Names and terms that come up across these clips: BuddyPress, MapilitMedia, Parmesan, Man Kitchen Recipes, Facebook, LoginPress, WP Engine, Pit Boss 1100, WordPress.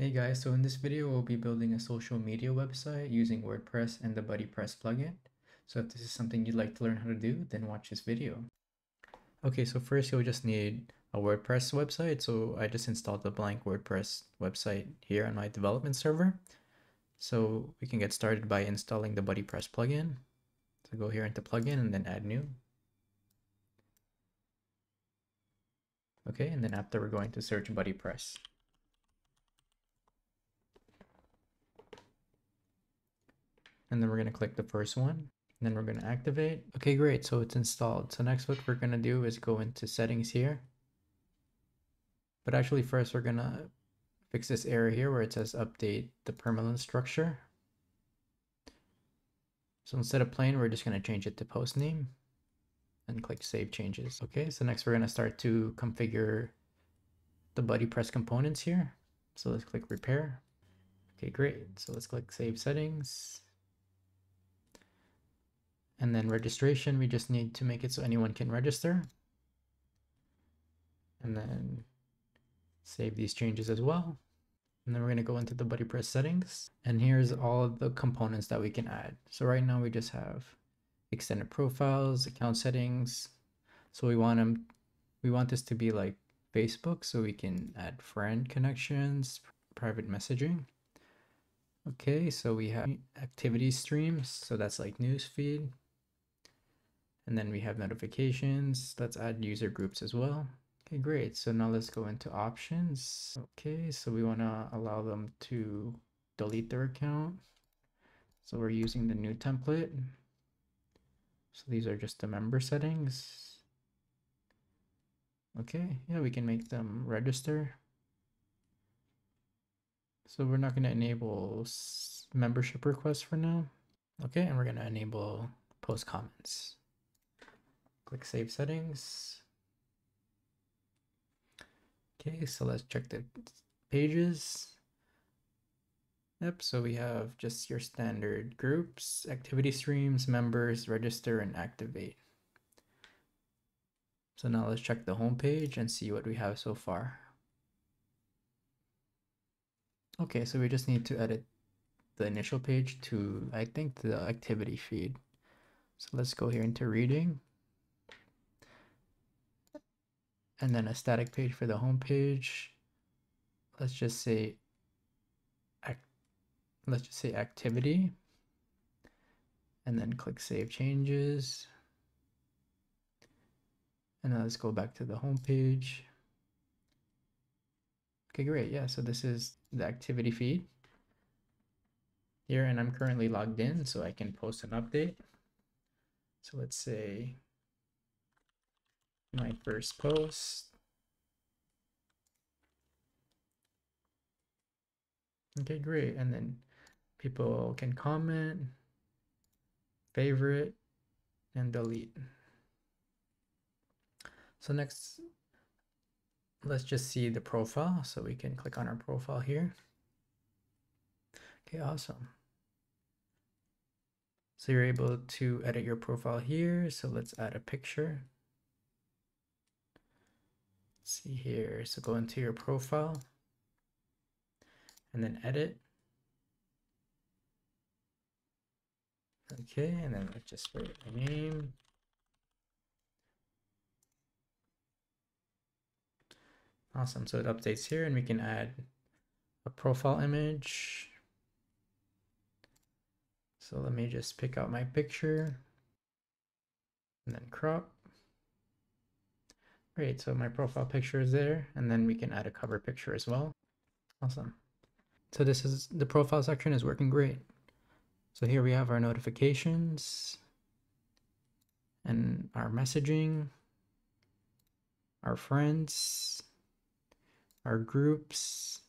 Hey guys, so in this video we'll be building a social media website using WordPress and the BuddyPress plugin. So if this is something you'd like to learn how to do, then watch this video. Okay, so first you'll just need a WordPress website. So I just installed the blank WordPress website here on my development server. So we can get started by installing the BuddyPress plugin. So go here into plugin and then add new. Okay, and then after we're going to search BuddyPress. And then we're going to click the first one, and then we're going to activate. Okay, great. So it's installed. So next, what we're going to do is go into settings here. But actually first, we're going to fix this error here where it says update the permalink structure. So instead of plain, we're just going to change it to post name and click save changes. Okay, so next we're going to start to configure the BuddyPress components here. So let's click repair. Okay, great. So let's click save settings. And then registration, we just need to make it so anyone can register. And then save these changes as well. And then we're going to go into the BuddyPress settings. And here's all of the components that we can add. So right now we just have extended profiles, account settings. So we want this to be like Facebook, so we can add friend connections, private messaging. Okay, so we have activity streams, so that's like newsfeed. And then we have notifications. Let's add user groups as well. Okay, great. So now let's go into options. Okay, so we want to allow them to delete their account. So we're using the new template. So these are just the member settings. Okay, yeah, we can make them register. So we're not going to enable membership requests for now. Okay, and we're going to enable post comments. Click save settings. Okay, so let's check the pages. Yep, so we have just your standard groups, activity streams, members, register, and activate. So now let's check the home page and see what we have so far. Okay, so we just need to edit the initial page to, I think, the activity feed. So let's go here into reading. And then a static page for the home page. Let's just say activity. And then click save changes. And now let's go back to the home page. Okay, great. Yeah, so this is the activity feed here, and I'm currently logged in, so I can post an update. So let's say my first post. Okay, great. And then people can comment, favorite, and delete. So next, let's just see the profile. So we can click on our profile here. Okay, awesome. So you're able to edit your profile here. So let's add a picture. Let's see here. So go into your profile and then edit. Okay, and then let's just write a name. Awesome, so it updates here, and we can add a profile image. So let me just pick out my picture and then crop. Great, so my profile picture is there, and then we can add a cover picture as well. Awesome. So this is the profile section is working great. So here we have our notifications and our messaging, our friends, our groups,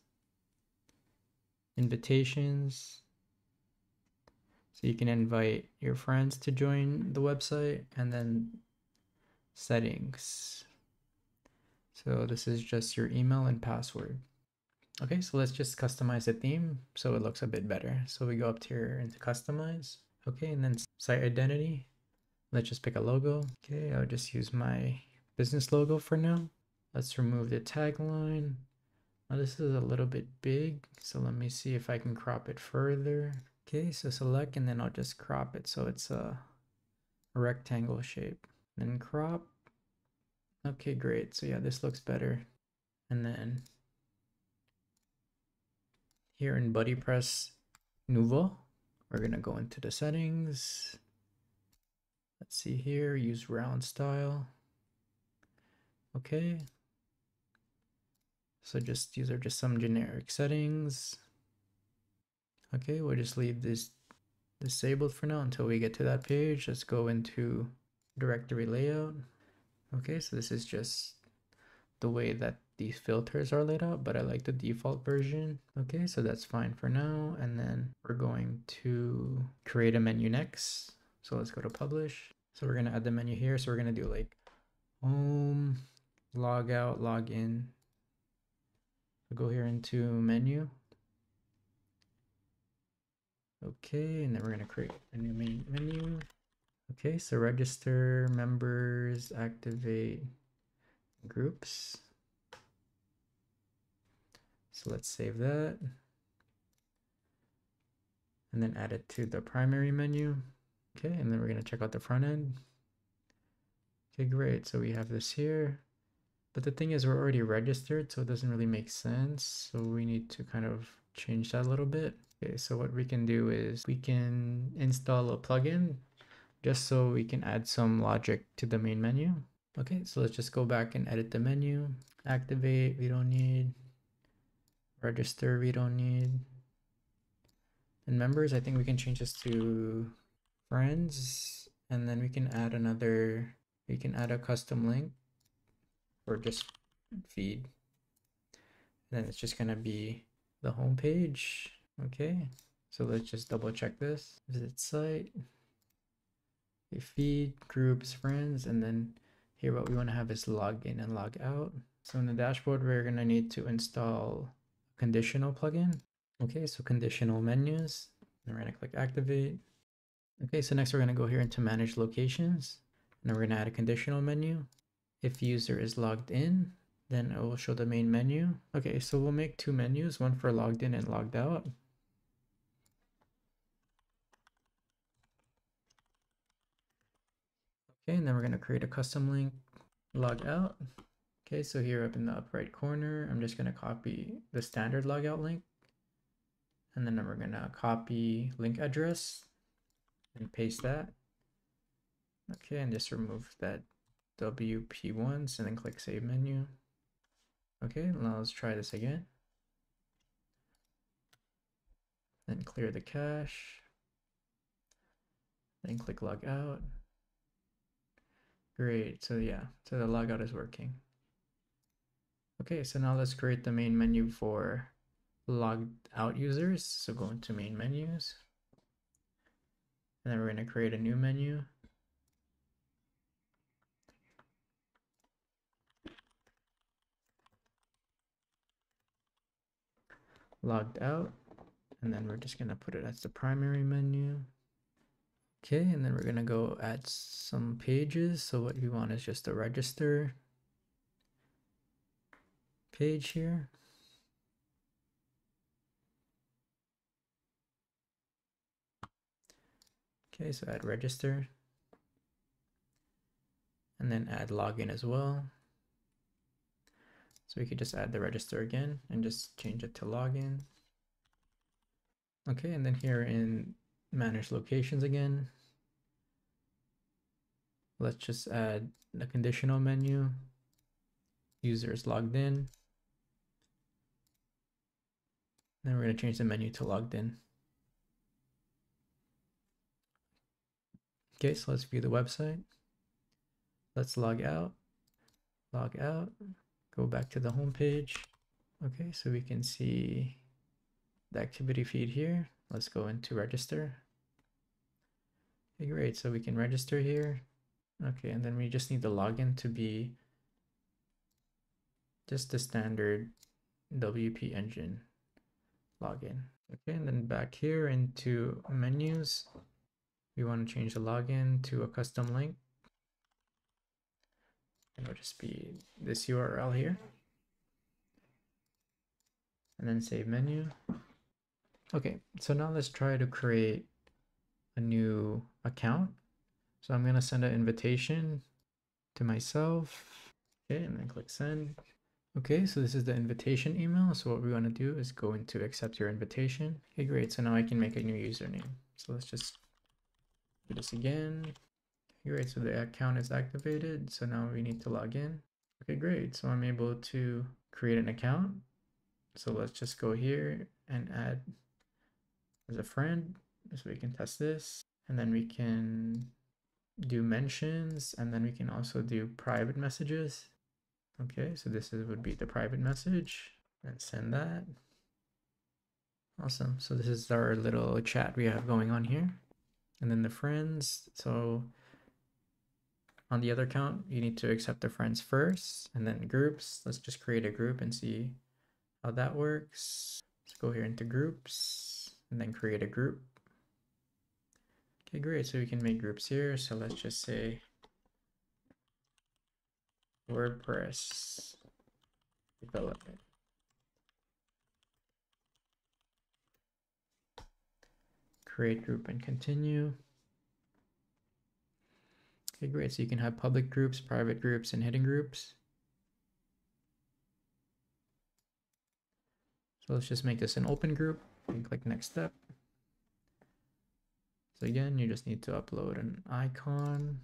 invitations. So you can invite your friends to join the website, and then settings. So this is just your email and password. Okay, so let's just customize the theme so it looks a bit better. So we go up here into customize. Okay, and then site identity. Let's just pick a logo. Okay, I'll just use my business logo for now. Let's remove the tagline. Now this is a little bit big, so let me see if I can crop it further. Okay, so select and then I'll just crop it so it's a rectangle shape. Then crop. Okay, great. So yeah, this looks better. And then here in BuddyPress Nouveau, we're gonna go into the settings. Let's see here, use round style. Okay. So just these are just some generic settings. Okay, we'll just leave this disabled for now until we get to that page. Let's go into directory layout. Okay, so this is just the way that these filters are laid out, but I like the default version. Okay, so that's fine for now. And then we're going to create a menu next. So let's go to publish. So we're gonna add the menu here. So we're gonna do like home, log out, log in. We'll go here into menu. Okay, and then we're gonna create a new menu. Okay, so register members, activate groups. So let's save that. And then add it to the primary menu. Okay, and then we're gonna check out the front end. Okay, great, so we have this here. But the thing is we're already registered, so it doesn't really make sense. So we need to kind of change that a little bit. Okay, so what we can do is we can install a plugin just so we can add some logic to the main menu. Okay, so let's just go back and edit the menu. Activate, we don't need. Register, we don't need. And members, I think we can change this to friends. And then we can add another, we can add a custom link. Or just feed. And then it's just gonna be the home page. Okay, so let's just double check this. Visit site, okay, feed, groups, friends, and then here what we want to have is log in and log out. So in the dashboard, we're gonna need to install a conditional plugin. Okay, so conditional menus. And we're gonna click activate. Okay, so next we're gonna go here into manage locations, and then we're gonna add a conditional menu. If user is logged in, then it will show the main menu. Okay, so we'll make two menus, one for logged in and logged out. Okay, and then we're gonna create a custom link, log out. Okay, so here up in the upper right corner, I'm just gonna copy the standard logout link. And then we're gonna copy link address and paste that. Okay, and just remove that WP1s and then click save menu. Okay, now let's try this again. Then clear the cache. Then click log out. Great, so yeah, so the logout is working. Okay, so now let's create the main menu for logged out users. So go into main menus. And then we're gonna create a new menu. Logged out, and then we're just going to put it as the primary menu. Okay, and then we're going to go add some pages. So what we want is just a register page here. Okay, so add register and then add login as well. So we could just add the register again and just change it to login. Okay, and then here in manage locations again, let's just add the conditional menu, user is logged in. Then we're gonna change the menu to logged in. Okay, so let's view the website. Let's log out, log out. Go back to the home page. Okay, so we can see the activity feed here. Let's go into register. Okay, great, so we can register here. Okay, and then we just need the login to be just the standard WP Engine login. Okay, and then back here into menus, we want to change the login to a custom link. It'll just be this URL here. and then save menu. Okay, so now let's try to create a new account. So I'm going to send an invitation to myself. Okay, and then click send. Okay, so this is the invitation email. So what we want to do is go into accept your invitation. Okay, great. So now I can make a new username. So let's just do this again. Great, so the account is activated. So now we need to log in. Okay, great. So I'm able to create an account. So let's just go here and add as a friend so we can test this. And then we can do mentions, and then we can also do private messages. Okay, so this is, would be the private message, and send that. Awesome. So this is our little chat we have going on here. And then the friends. So on the other account, you need to accept the friends first, and then groups. Let's just create a group and see how that works. Let's go here into groups and then create a group. Okay, great. So we can make groups here. So let's just say WordPress development. Create group and continue. Okay, great. So you can have public groups, private groups, and hidden groups. So let's just make this an open group and click next step. So again, you just need to upload an icon.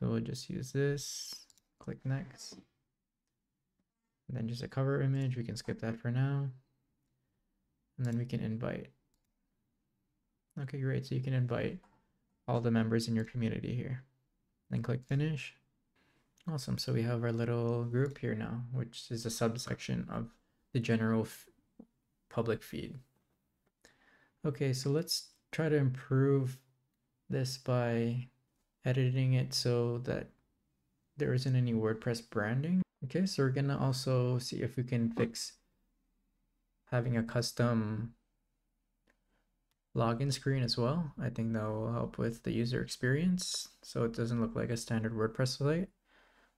So we'll just use this, click next. And then just a cover image. We can skip that for now. And then we can invite. Okay, great. So you can invite all the members in your community here. Then click finish. Awesome, so we have our little group here now, which is a subsection of the general public feed. Okay, so let's try to improve this by editing it so that there isn't any WordPress branding. Okay, so we're gonna also see if we can fix having a custom login screen as well. I think that will help with the user experience, so it doesn't look like a standard WordPress site.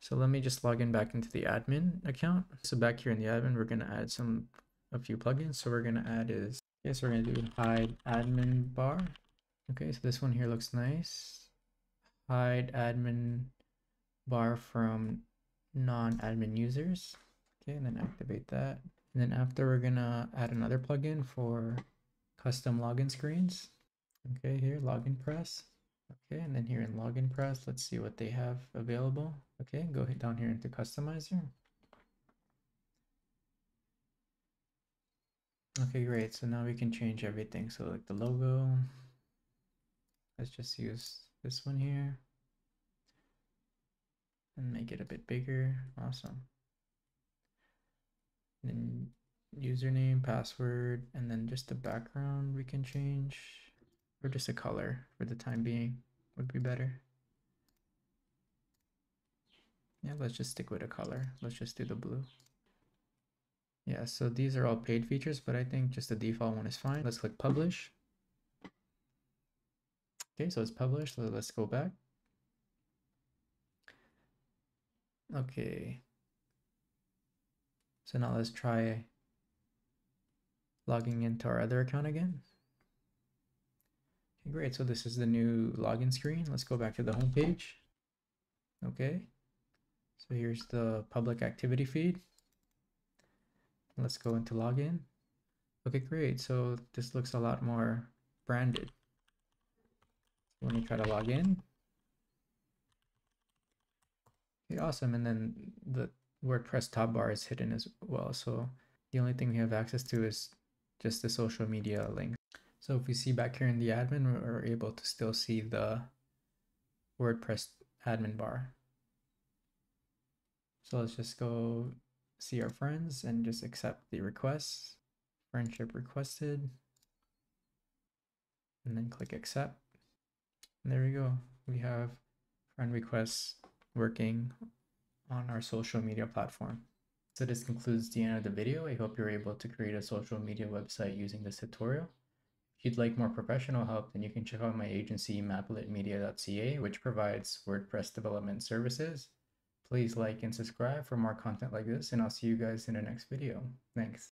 So let me just log in back into the admin account. So back here in the admin, we're gonna add a few plugins. So we're gonna add is, yes, we're gonna do hide admin bar. Okay, so this one here looks nice. Hide admin bar from non-admin users. Okay, and then activate that. And then after, we're gonna add another plugin for custom login screens. Okay, here, LoginPress. Okay, and then here in LoginPress, let's see what they have available. Okay, go down here into Customizer. Okay, great. So now we can change everything. So like the logo, let's just use this one here and make it a bit bigger. Awesome. And then username, password, and then just the background we can change, or just a color for the time being would be better. Yeah, let's just stick with a color. Let's just do the blue. Yeah, so these are all paid features, but I think just the default one is fine. Let's click publish. Okay, so it's published. So let's go back. Okay. So now let's try logging into our other account again. Okay, great. So this is the new login screen. Let's go back to the home page. Okay. So here's the public activity feed. Let's go into login. Okay, great. So this looks a lot more branded. When you try to log in. Okay, awesome. And then the WordPress top bar is hidden as well. So the only thing we have access to is just the social media link. So if we see back here in the admin, we're able to still see the WordPress admin bar. So let's just go see our friends and just accept the requests. Friendship requested. And then click accept. And there we go. We have friend requests working on our social media platform. So this concludes the end of the video. I hope you're able to create a social media website using this tutorial. If you'd like more professional help, then you can check out my agency, MapilitMedia.ca, which provides WordPress development services. Please like and subscribe for more content like this, and I'll see you guys in the next video. Thanks.